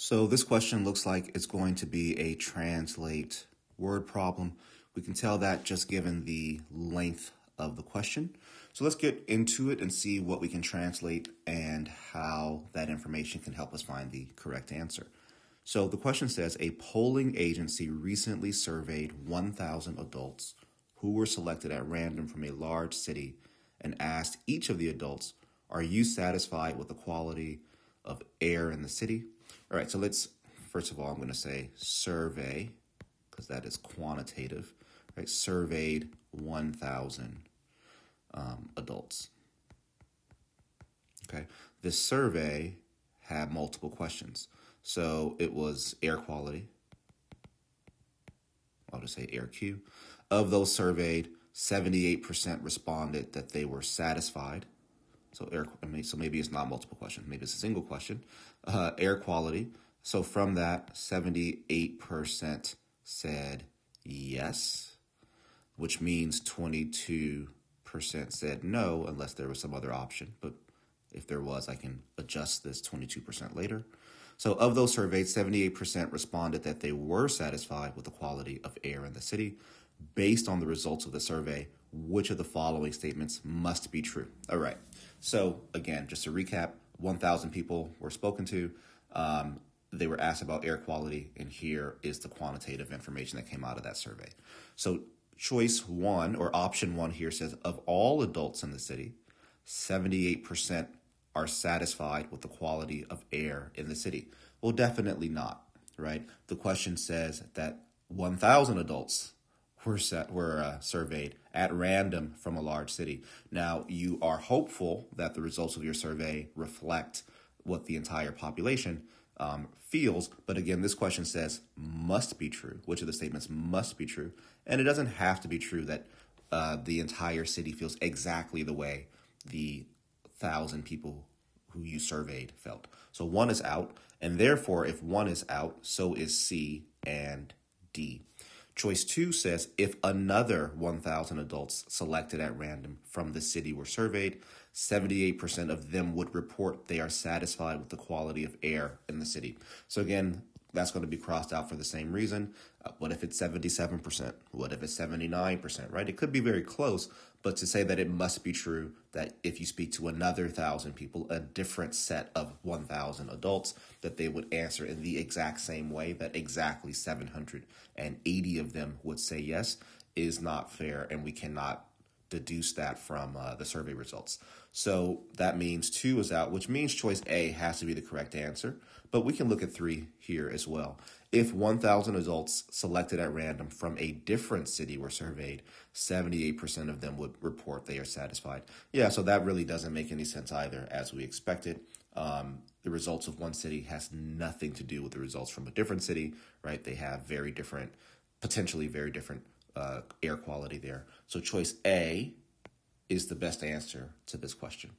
So this question looks like it's going to be a translate word problem. We can tell that just given the length of the question. So let's get into it and see what we can translate and how that information can help us find the correct answer. So the question says, a polling agency recently surveyed 1,000 adults who were selected at random from a large city and asked each of the adults, are you satisfied with the quality of air in the city? All right, so let's, first of all, I'm going to say survey, because that is quantitative, right? Surveyed 1,000 adults. Okay, this survey had multiple questions. So it was air quality. I'll just say air Q. Of those surveyed, 78% responded that they were satisfied. So maybe it's not multiple questions. Maybe it's a single question. Air quality. So from that, 78% said yes, which means 22% said no, unless there was some other option. But if there was, I can adjust this 22% later. So of those surveyed, 78% responded that they were satisfied with the quality of air in the city. Based on the results of the survey, which of the following statements must be true? All right. So again, just to recap, 1,000 people were spoken to. They were asked about air quality, and here is the quantitative information that came out of that survey. So choice one, or option one here, says of all adults in the city, 78% are satisfied with the quality of air in the city. Well, definitely not, right? The question says that 1,000 adults were surveyed at random from a large city. Now, you are hopeful that the results of your survey reflect what the entire population feels. But again, this question says must be true. Which of the statements must be true? And it doesn't have to be true that the entire city feels exactly the way the 1,000 people who you surveyed felt. So one is out, and therefore, if one is out, so is C and D. Choice two says if another 1,000 adults selected at random from the city were surveyed, 78% of them would report they are satisfied with the quality of air in the city. So again, that's going to be crossed out for the same reason. What if it's 77%? What if it's 79%, right? It could be very close, but to say that it must be true that if you speak to another 1,000 people, a different set of 1,000 adults, that they would answer in the exact same way, that exactly 780 of them would say yes, is not fair, and we cannot deduce that from the survey results. So that means two is out, which means choice A has to be the correct answer. But we can look at three here as well. If 1,000 adults selected at random from a different city were surveyed, 78% of them would report they are satisfied. Yeah, so that really doesn't make any sense either, as we expected. The results of one city has nothing to do with the results from a different city, right? They have very different, potentially very different air quality there. So choice A is the best answer to this question.